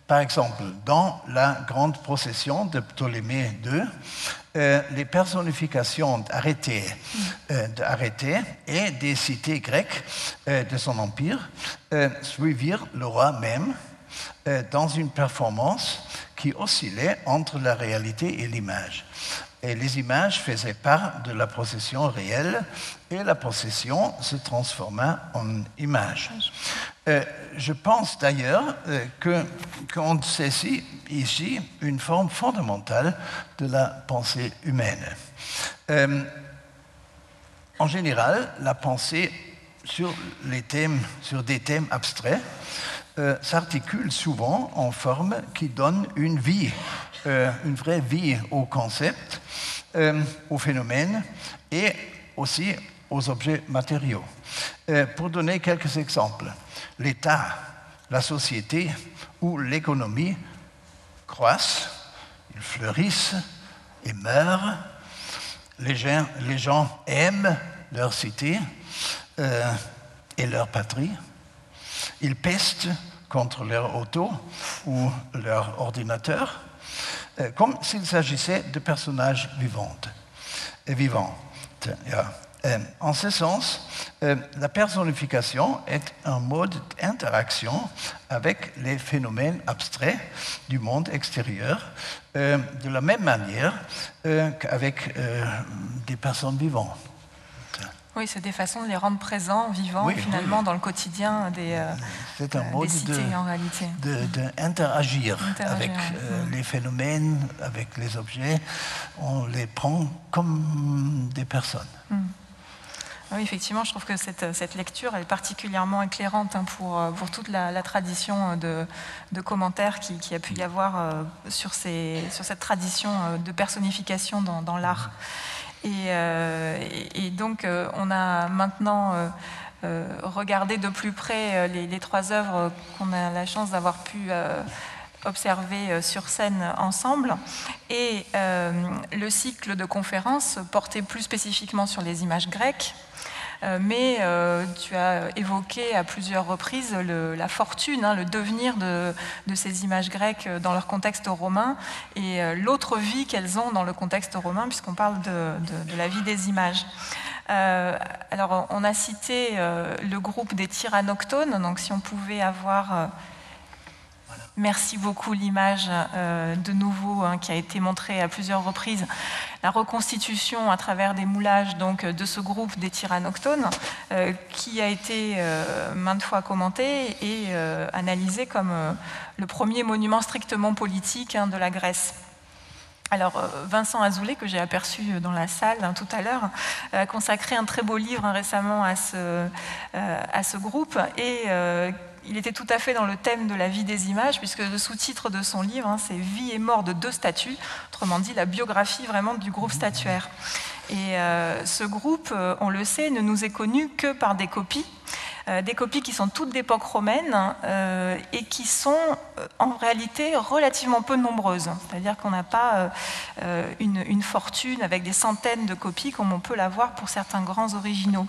Par exemple, dans la grande procession de Ptolémée deux, euh, les personnifications d'arrêtés euh, et des cités grecques euh, de son empire euh, suivirent le roi même euh, dans une performance qui oscillait entre la réalité et l'image. Et les images faisaient part de la procession réelle et la procession se transforma en image. Euh, je pense d'ailleurs euh, que qu'on saisit ici une forme fondamentale de la pensée humaine. Euh, en général, la pensée sur les thèmes, sur des thèmes abstraits euh, s'articule souvent en forme qui donne une vie. Euh, une vraie vie aux concepts, euh, aux phénomènes et aussi aux objets matériaux. Euh, pour donner quelques exemples, l'État, la société ou l'économie croissent, ils fleurissent et meurent. Les gens, les gens aiment leur cité euh, et leur patrie. Ils pestent contre leur auto ou leur ordinateur, comme s'il s'agissait de personnages vivants. En ce sens, la personnification est un mode d'interaction avec les phénomènes abstraits du monde extérieur, de la même manière qu'avec des personnes vivantes. Oui, c'est des façons de les rendre présents, vivants, oui, finalement, oui. dans le quotidien des, euh, c'est un mode des cités, de, en réalité. D'interagir avec euh, oui. les phénomènes, avec les objets, on les prend comme des personnes. Mm. Oui, effectivement, je trouve que cette, cette lecture elle est particulièrement éclairante hein, pour, pour toute la, la tradition de, de commentaires qui, qui a pu y avoir euh, sur, ces, sur cette tradition de personnification dans, dans l'art. Et, euh, et donc, euh, on a maintenant euh, euh, regarder de plus près les, les trois œuvres qu'on a la chance d'avoir pu euh, observer sur scène ensemble. Et euh, le cycle de conférences portait plus spécifiquement sur les images grecques, euh, mais euh, tu as évoqué à plusieurs reprises le, la fortune, hein, le devenir de, de ces images grecques dans leur contexte romain et euh, l'autre vie qu'elles ont dans le contexte romain, puisqu'on parle de, de, de la vie des images. Euh, alors, on a cité euh, le groupe des tyrannoctones, donc si on pouvait avoir... Euh, Merci beaucoup l'image euh, de nouveau hein, qui a été montrée à plusieurs reprises, la reconstitution à travers des moulages donc, de ce groupe des tyrannoctones euh, qui a été euh, maintes fois commenté et euh, analysé comme euh, le premier monument strictement politique hein, de la Grèce. Alors Vincent Azoulay, que j'ai aperçu dans la salle hein, tout à l'heure, a consacré un très beau livre hein, récemment à ce, euh, à ce groupe et euh, il était tout à fait dans le thème de la vie des images, puisque le sous-titre de son livre, hein, c'est « Vie et mort de deux statues », autrement dit la biographie vraiment du groupe statuaire. Et euh, ce groupe, on le sait, ne nous est connu que par des copies, euh, des copies qui sont toutes d'époque romaine euh, et qui sont en réalité relativement peu nombreuses. C'est-à-dire qu'on n'a pas euh, une, une fortune avec des centaines de copies comme on peut l'avoir pour certains grands originaux.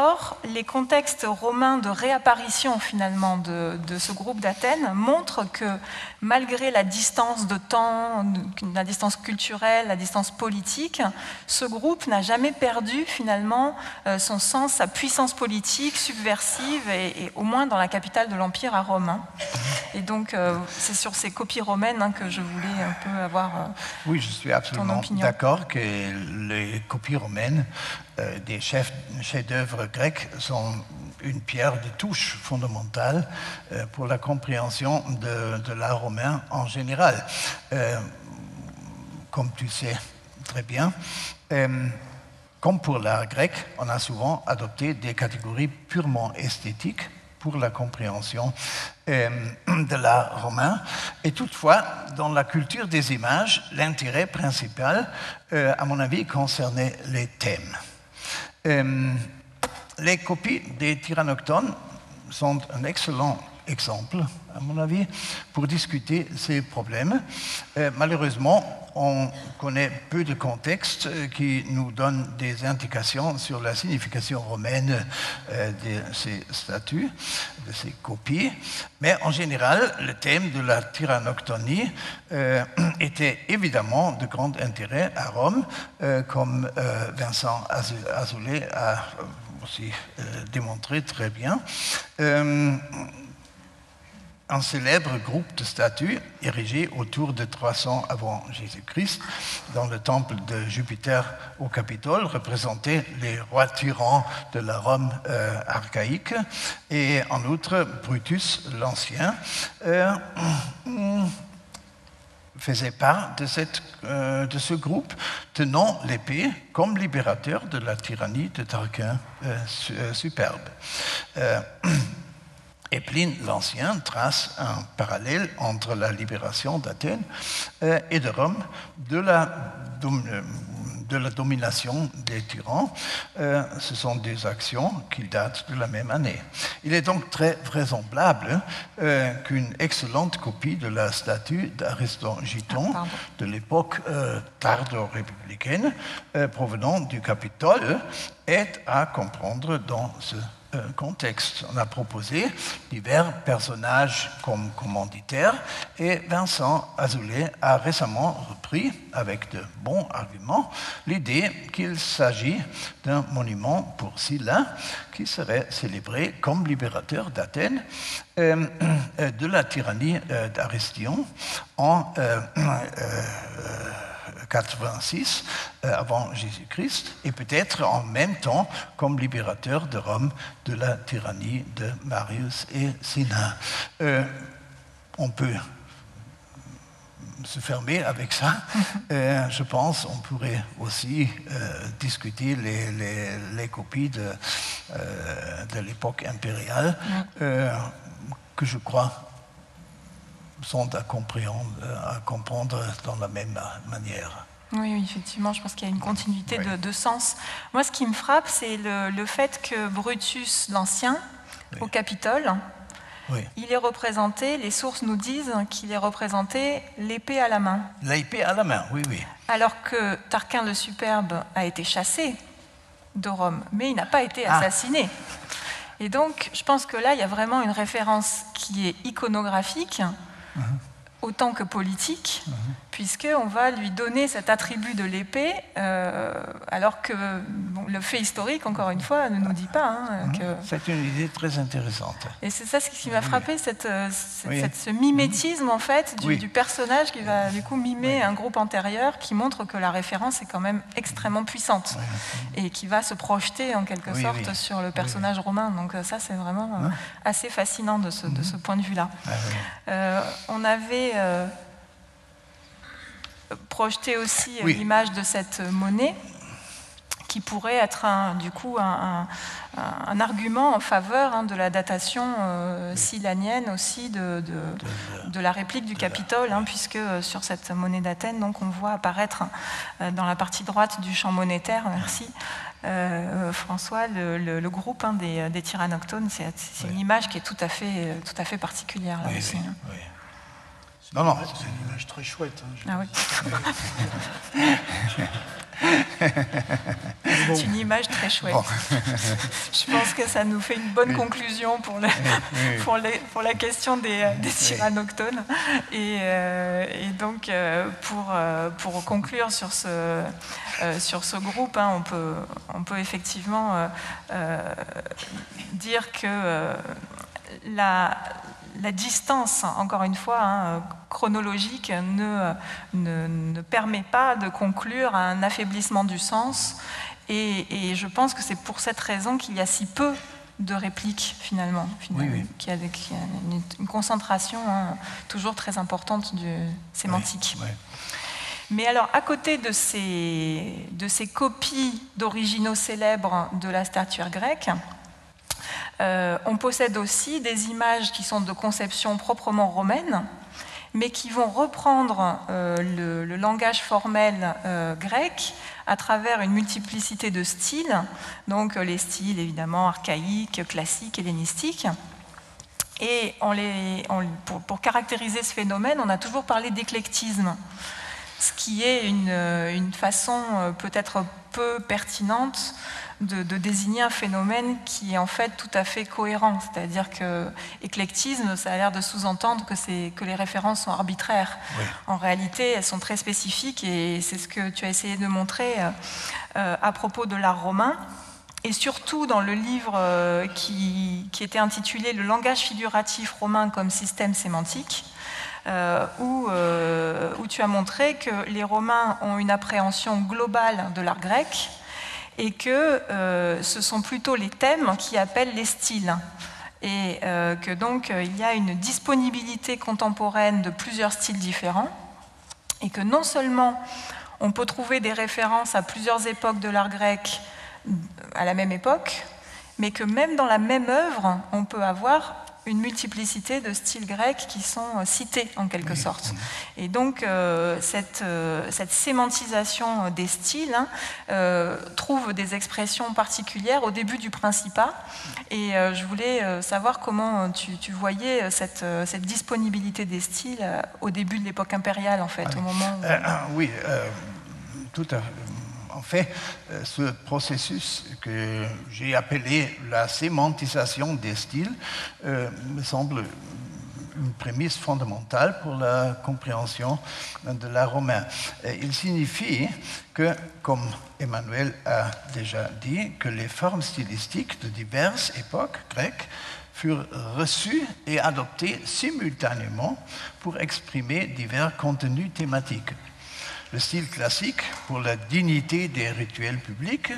Or, les contextes romains de réapparition finalement de, de ce groupe d'Athènes montrent que malgré la distance de temps, la distance culturelle, la distance politique, ce groupe n'a jamais perdu finalement son sens, sa puissance politique subversive et, et au moins dans la capitale de l'Empire à Rome. Et donc, c'est sur ces copies romaines que je voulais un peu avoir ton opinion. Oui, je suis absolument d'accord que les copies romaines des chefs, chefs-d'œuvre grecs sont une pierre de touche fondamentale euh, pour la compréhension de, de l'art romain en général. Euh, comme tu sais très bien, euh, comme pour l'art grec, on a souvent adopté des catégories purement esthétiques pour la compréhension euh, de l'art romain. Et toutefois, dans la culture des images, l'intérêt principal, euh, à mon avis, concernait les thèmes. Euh, les copies des tyrannoctones sont un excellent exemple, à mon avis, pour discuter ces problèmes. Euh, malheureusement, on connaît peu de contextes qui nous donnent des indications sur la signification romaine euh, de ces statues, de ces copies. Mais en général, le thème de la tyrannoctonie euh, était évidemment de grand intérêt à Rome, euh, comme euh, Vincent Azoulay a aussi euh, démontré très bien. Euh, Un célèbre groupe de statues érigé autour de trois cents avant Jésus-Christ dans le temple de Jupiter au Capitole représentait les rois tyrans de la Rome euh, archaïque et en outre Brutus l'Ancien euh, faisait part de, cette, euh, de ce groupe tenant l'épée comme libérateur de la tyrannie de Tarquin euh, su, euh, superbe. Euh, Et Pline l'Ancien trace un parallèle entre la libération d'Athènes euh, et de Rome de la, de la domination des tyrans. Euh, ce sont des actions qui datent de la même année. Il est donc très vraisemblable euh, qu'une excellente copie de la statue d'Aristogiton ah, de l'époque euh, tardo-républicaine euh, provenant du Capitole est à comprendre dans ce contexte. On a proposé divers personnages comme commanditaires et Vincent Azoulay a récemment repris, avec de bons arguments, l'idée qu'il s'agit d'un monument pour Silla qui serait célébré comme libérateur d'Athènes euh, de la tyrannie euh, d'Aristion en euh, euh, quatre-vingt-six euh, avant Jésus-Christ et peut-être en même temps comme libérateur de Rome de la tyrannie de Marius et Sina. Euh, on peut se fermer avec ça. Euh, je pense qu'on pourrait aussi euh, discuter les, les, les copies de, euh, de l'époque impériale euh, que je crois sont à comprendre, à comprendre dans la même manière. Oui, oui, effectivement, je pense qu'il y a une continuité oui. de, de sens. Moi, ce qui me frappe, c'est le, le fait que Brutus, l'Ancien, oui. au Capitole, oui. il est représenté, les sources nous disent qu'il est représenté l'épée à la main. L'épée à la main, oui, oui. Alors que Tarquin le Superbe a été chassé de Rome, mais il n'a pas été assassiné. Ah. Et donc, je pense que là, il y a vraiment une référence qui est iconographique, mmh. autant que politique, mmh. puisqu'on va lui donner cet attribut de l'épée, euh, alors que bon, le fait historique, encore une fois, ne nous dit pas. Hein, que... C'est une idée très intéressante. Et c'est ça ce qui m'a frappé, oui. cette, cette, oui. cette, ce mimétisme en fait, du, oui. du personnage qui va du coup mimer oui. un groupe antérieur, qui montre que la référence est quand même extrêmement puissante, oui. et qui va se projeter en quelque oui, sorte oui. sur le personnage oui. romain. Donc ça, c'est vraiment hein? assez fascinant de ce, de ce point de vue-là. Ah, oui. euh, on avait Euh, projeter aussi oui. l'image de cette monnaie qui pourrait être un, du coup un, un, un argument en faveur hein, de la datation euh, silanienne aussi de, de, de la réplique du Capitole hein, puisque sur cette monnaie d'Athènes donc on voit apparaître euh, dans la partie droite du champ monétaire, merci Euh, François, le, le, le groupe hein, des, des tyrannoctones, c'est oui. une image qui est tout à fait, tout à fait particulière là oui, aussi. Oui, hein. oui. Non, non. C'est une image très chouette. Hein, ah oui. C'est une image très chouette. Bon. Je pense que ça nous fait une bonne oui. conclusion pour, le, oui. pour, les, pour la question des, des tyrannoctones. Et, euh, et donc, euh, pour, euh, pour conclure sur ce, euh, sur ce groupe, hein, on, peut, on peut effectivement euh, euh, dire que euh, la... La distance, encore une fois, hein, chronologique, ne, ne, ne permet pas de conclure à un affaiblissement du sens. Et, et je pense que c'est pour cette raison qu'il y a si peu de répliques, finalement. finalement oui, oui. Qu'il y a, qu'il y a une, une concentration hein, toujours très importante du sémantique. Oui, oui. Mais alors, à côté de ces, de ces copies d'originaux célèbres de la statuaire grecque, Euh, on possède aussi des images qui sont de conception proprement romaine, mais qui vont reprendre euh, le, le langage formel euh, grec à travers une multiplicité de styles, donc les styles évidemment archaïques, classiques, hellénistiques. Et on les, on, pour, pour caractériser ce phénomène, on a toujours parlé d'éclectisme, ce qui est une, une façon peut-être peu pertinente De, de désigner un phénomène qui est en fait tout à fait cohérent, c'est-à-dire que éclectisme, ça a l'air de sous-entendre que, que les références sont arbitraires. Oui. En réalité, elles sont très spécifiques et c'est ce que tu as essayé de montrer euh, à propos de l'art romain. Et surtout dans le livre euh, qui, qui était intitulé « Le langage figuratif romain comme système sémantique », Euh, où, euh, où tu as montré que les Romains ont une appréhension globale de l'art grec et que euh, ce sont plutôt les thèmes qui appellent les styles. Et euh, que donc il y a une disponibilité contemporaine de plusieurs styles différents et que non seulement on peut trouver des références à plusieurs époques de l'art grec à la même époque, mais que même dans la même œuvre, on peut avoir une multiplicité de styles grecs qui sont cités en quelque oui, sorte. Oui. Et donc euh, cette, euh, cette sémantisation des styles hein, euh, trouve des expressions particulières au début du Principat. Et euh, je voulais euh, savoir comment tu, tu voyais cette, euh, cette disponibilité des styles euh, au début de l'époque impériale en fait, ah, au oui. moment où... euh, oui, euh, tout à fait. En fait, ce processus que j'ai appelé la sémantisation des styles euh, me semble une prémisse fondamentale pour la compréhension de l'art romain. Il signifie que, comme Emmanuel a déjà dit, que les formes stylistiques de diverses époques grecques furent reçus et adoptés simultanément pour exprimer divers contenus thématiques. Le style classique pour la dignité des rituels publics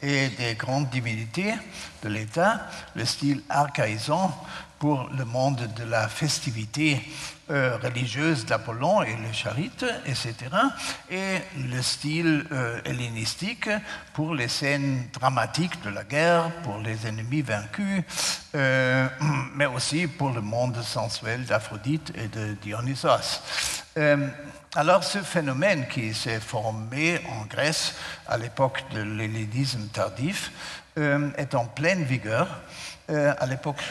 et des grandes divinités de l'État, le style archaïsant pour le monde de la festivité euh, religieuse d'Apollon et le charite, et cetera, et le style euh, hellénistique pour les scènes dramatiques de la guerre, pour les ennemis vaincus, euh, mais aussi pour le monde sensuel d'Aphrodite et de Dionysos. Euh, alors ce phénomène qui s'est formé en Grèce à l'époque de l'hellénisme tardif euh, est en pleine vigueur Euh, à l'époque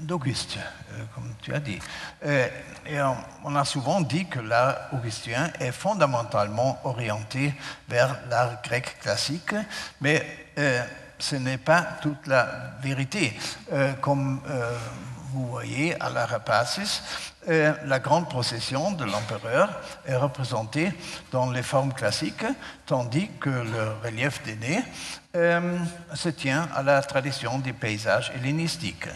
d'Auguste, euh, comme tu as dit. Euh, et on, on a souvent dit que l'art augustin est fondamentalement orienté vers l'art grec classique, mais euh, ce n'est pas toute la vérité. Euh, comme euh, vous voyez à l'Ara Pacis, euh, la grande procession de l'empereur est représentée dans les formes classiques, tandis que le relief d'aîné Euh, se tient à la tradition des paysages hellénistiques.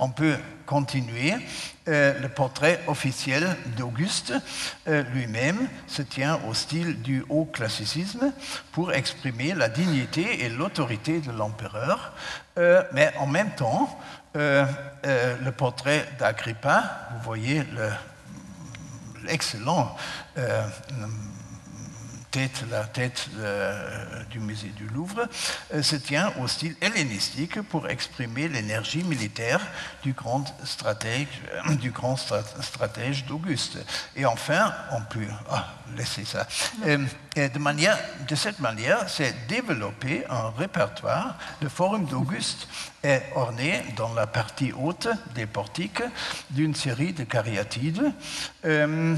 On peut continuer, euh, le portrait officiel d'Auguste euh, lui-même se tient au style du haut classicisme pour exprimer la dignité et l'autorité de l'empereur, euh, mais en même temps, euh, euh, le portrait d'Agrippa, vous voyez l'excellent euh, Tête, la tête euh, du musée du Louvre, euh, se tient au style hellénistique pour exprimer l'énergie militaire du grand stratège euh, du grand stratège d'Auguste. Et enfin, on peut ah, laisser ça. Euh, et de, manière, de cette manière, s'est développé un répertoire. Le Forum d'Auguste est orné dans la partie haute des portiques d'une série de cariatides. Euh,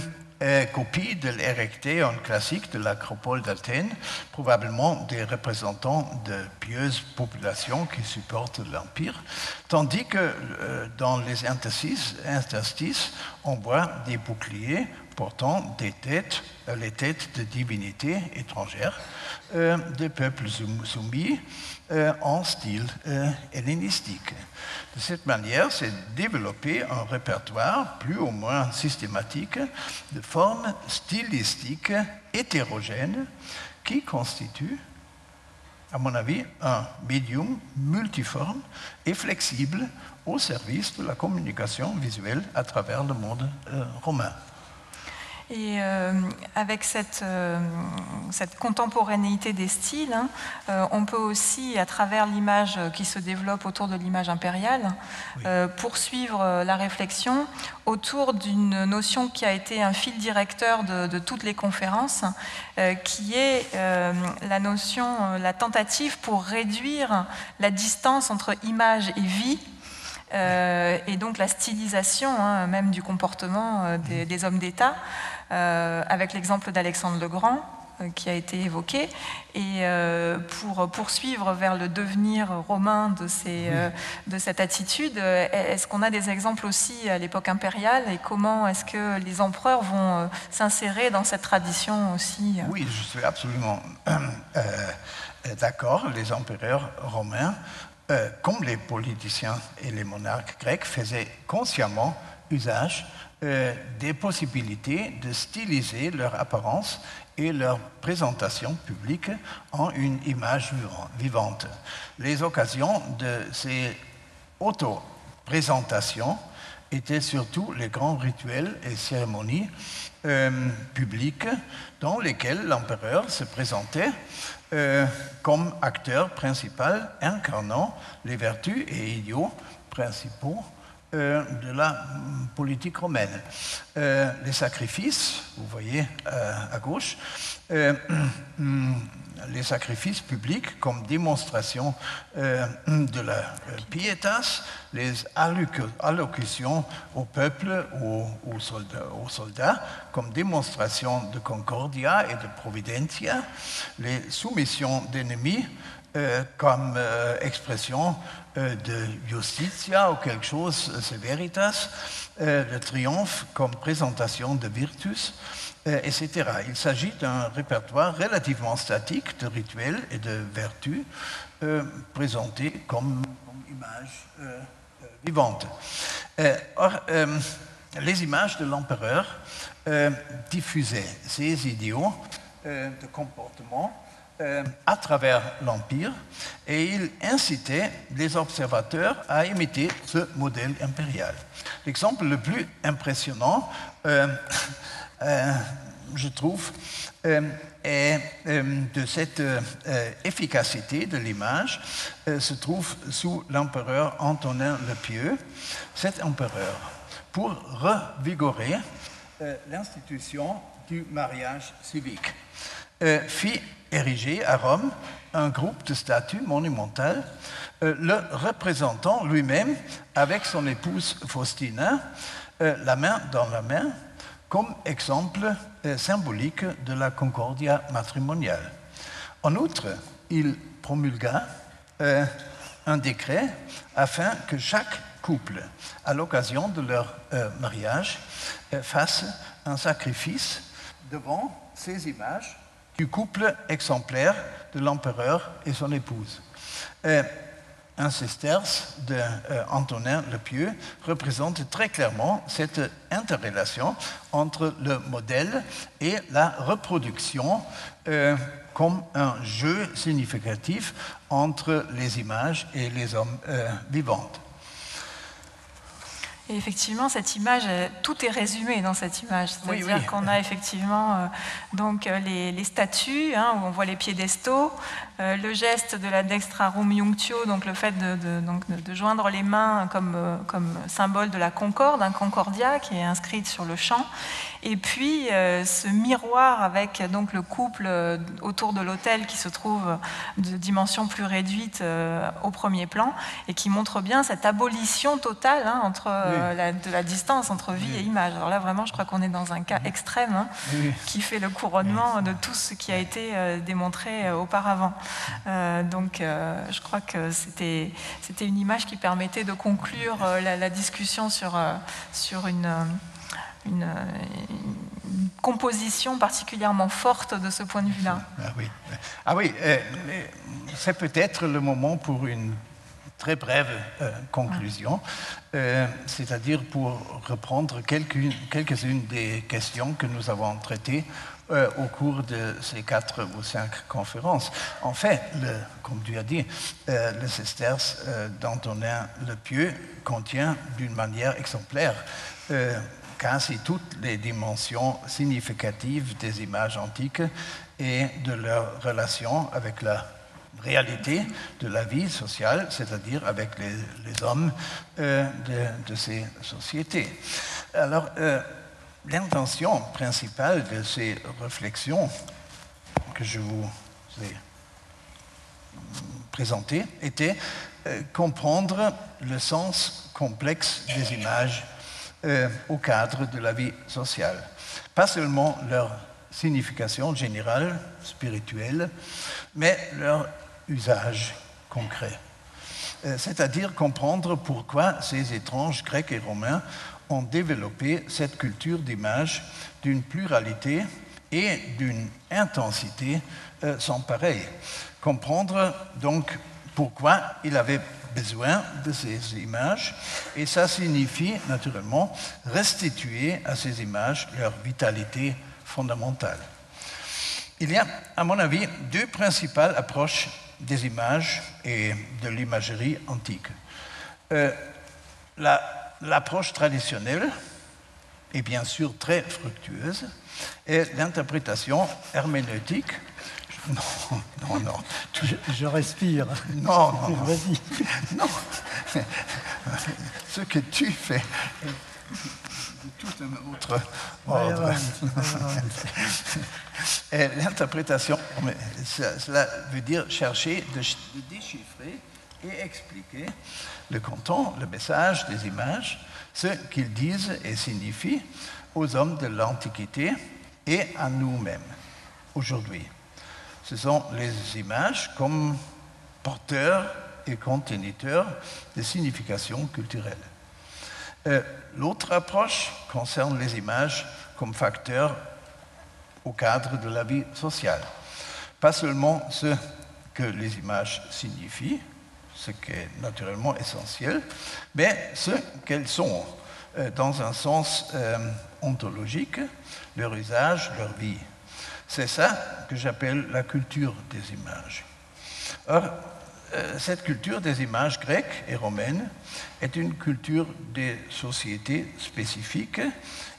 copie de l'Erectéon classique de l'acropole d'Athènes, probablement des représentants de pieuses populations qui supportent l'Empire, tandis que euh, dans les interstices, interstices, on voit des boucliers portant des têtes, euh, les têtes de divinités étrangères, euh, des peuples soumis euh, en style euh, hellénistique. De cette manière, s'est développé un répertoire plus ou moins systématique de formes stylistiques hétérogènes qui constituent, à mon avis, un médium multiforme et flexible au service de la communication visuelle à travers le monde euh, romain. Et euh, avec cette, euh, cette contemporanéité des styles, hein, euh, on peut aussi, à travers l'image qui se développe autour de l'image impériale, oui. euh, poursuivre la réflexion autour d'une notion qui a été un fil directeur de, de toutes les conférences, euh, qui est euh, la notion, la tentative pour réduire la distance entre image et vie, Euh, et donc la stylisation hein, même du comportement euh, des, des hommes d'État, euh, avec l'exemple d'Alexandre le Grand euh, qui a été évoqué, et euh, pour poursuivre vers le devenir romain de, ces, euh, de cette attitude, euh, est-ce qu'on a des exemples aussi à l'époque impériale, et comment est-ce que les empereurs vont euh, s'insérer dans cette tradition aussi euh... Oui, je suis absolument euh, euh, d'accord, les empereurs romains, Euh, comme les politiciens et les monarques grecs, faisaient consciemment usage euh, des possibilités de styliser leur apparence et leur présentation publique en une image vivante. Les occasions de ces auto-présentations étaient surtout les grands rituels et cérémonies euh, publiques dans lesquelles l'empereur se présentait Euh, comme acteur principal incarnant les vertus et idéaux principaux euh, de la politique romaine. Euh, les sacrifices, vous voyez euh, à gauche, euh, les sacrifices publics comme démonstration euh, de la euh, pietas, les allocutions au peuple ou aux, aux, soldats, aux soldats comme démonstration de concordia et de providentia, les soumissions d'ennemis euh, comme euh, expression euh, de justitia ou quelque chose, euh, severitas, euh, le triomphe comme présentation de virtus, et cetera. Il s'agit d'un répertoire relativement statique de rituels et de vertus euh, présentés comme, comme images euh, vivantes. Euh, or, euh, les images de l'empereur euh, diffusaient ces idéaux euh, de comportement euh, à travers l'Empire et il incitait les observateurs à imiter ce modèle impérial. L'exemple le plus impressionnant, euh, euh, je trouve, euh, et euh, de cette euh, efficacité de l'image euh, se trouve sous l'empereur Antonin Le Pieux. Cet empereur, pour revigorer euh, l'institution du mariage civique, euh, fit ériger à Rome un groupe de statues monumentales, euh, le représentant lui-même avec son épouse Faustina, euh, la main dans la main, comme exemple euh, symbolique de la concordia matrimoniale. En outre, il promulgua euh, un décret afin que chaque couple, à l'occasion de leur euh, mariage, euh, fasse un sacrifice devant ces images du couple exemplaire de l'empereur et son épouse. Euh, Un sesterce d'Antonin Le Pieux représente très clairement cette interrelation entre le modèle et la reproduction euh, comme un jeu significatif entre les images et les hommes euh, vivants. Et effectivement, cette image, tout est résumé dans cette image. C'est-à-dire oui, oui. qu'on a effectivement euh, donc, les, les statues, hein, où on voit les piédestaux, euh, le geste de la dextrarum iunctio, donc le fait de, de, donc, de, de joindre les mains comme, euh, comme symbole de la concorde, un concordia qui est inscrite sur le champ. Et puis, euh, ce miroir avec donc, le couple autour de l'autel qui se trouve de dimension plus réduite euh, au premier plan et qui montre bien cette abolition totale hein, entre... Oui. La, de la distance entre vie oui. et image. Alors là, vraiment, je crois qu'on est dans un cas extrême hein, oui. qui fait le couronnement oui. de tout ce qui a été euh, démontré euh, auparavant. Euh, donc, euh, je crois que c'était c'était une image qui permettait de conclure euh, la, la discussion sur, euh, sur une, une, une composition particulièrement forte de ce point de vue-là. Ah oui, ah oui euh, c'est peut-être le moment pour une très brève euh, conclusion, euh, c'est-à-dire pour reprendre quelques-unes quelques des questions que nous avons traitées euh, au cours de ces quatre ou cinq conférences. En fait, le, comme tu as dit, euh, le sesterce euh, d'Antonin Le Pieux contient d'une manière exemplaire euh, quasi toutes les dimensions significatives des images antiques et de leur relation avec la réalité de la vie sociale, c'est-à-dire avec les, les hommes euh, de, de ces sociétés. Alors, euh, l'intention principale de ces réflexions que je vous ai présentées était euh, comprendre le sens complexe des images euh, au cadre de la vie sociale. Pas seulement leur signification générale, spirituelle, mais leur usage concret, c'est-à-dire comprendre pourquoi ces étranges Grecs et Romains ont développé cette culture d'images d'une pluralité et d'une intensité euh, sans pareil. Comprendre donc pourquoi il avait besoin de ces images, et ça signifie naturellement restituer à ces images leur vitalité fondamentale. Il y a, à mon avis, deux principales approches des images et de l'imagerie antique. Euh, l'approche la, traditionnelle est bien sûr très fructueuse et l'interprétation herméneutique... Non, non, non. Je, je respire. Non, non, non. Vas-y. Non. Ce que tu fais... tout un autre ordre. L'interprétation, cela veut dire chercher de, de déchiffrer et expliquer le content, le message des images, ce qu'ils disent et signifient aux hommes de l'Antiquité et à nous-mêmes aujourd'hui. Ce sont les images comme porteurs et conteniteurs de significations culturelles. Euh, L'autre approche concerne les images comme facteurs au cadre de la vie sociale. Pas seulement ce que les images signifient, ce qui est naturellement essentiel, mais ce qu'elles sont, euh, dans un sens euh, ontologique, leur usage, leur vie. C'est ça que j'appelle la culture des images. Or, cette culture des images grecques et romaines est une culture des sociétés spécifiques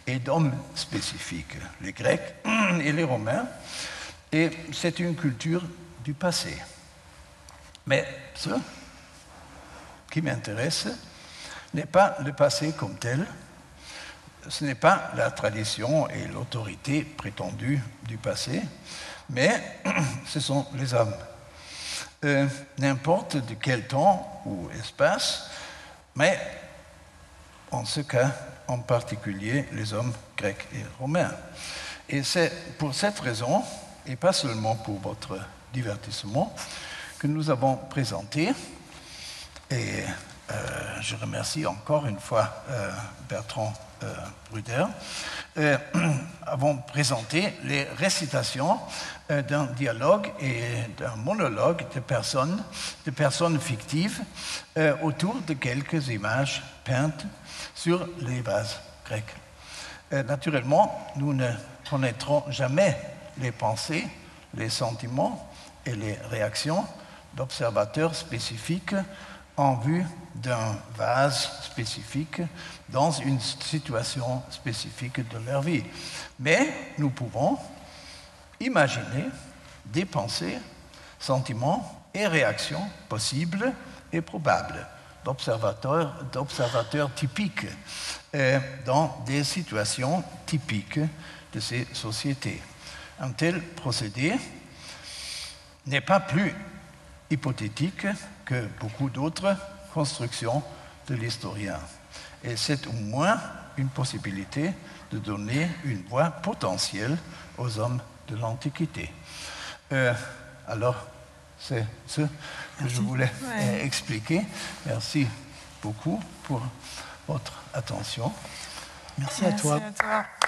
et d'hommes spécifiques, les Grecs et les Romains, et c'est une culture du passé. Mais ce qui m'intéresse n'est pas le passé comme tel, ce n'est pas la tradition et l'autorité prétendue du passé, mais ce sont les hommes. Euh, n'importe de quel temps ou espace, mais en ce cas en particulier les hommes grecs et romains. Et c'est pour cette raison, et pas seulement pour votre divertissement, que nous avons présenté, et euh, je remercie encore une fois euh, Bertrand euh, Bruder, euh, avons présenté les récitations d'un dialogue et d'un monologue de personnes, de personnes fictives euh, autour de quelques images peintes sur les vases grecs. Euh, naturellement, nous ne connaîtrons jamais les pensées, les sentiments et les réactions d'observateurs spécifiques en vue d'un vase spécifique dans une situation spécifique de leur vie. Mais nous pouvons imaginer des pensées, sentiments et réactions possibles et probables d'observateurs, d'observateurs typiques euh, dans des situations typiques de ces sociétés. Un tel procédé n'est pas plus hypothétique que beaucoup d'autres constructions de l'historien. Et c'est au moins une possibilité de donner une voie potentielle aux hommes de l'Antiquité. Euh, alors, c'est ce que Merci. je voulais ouais. expliquer. Merci beaucoup pour votre attention. Merci, Merci à toi. À toi.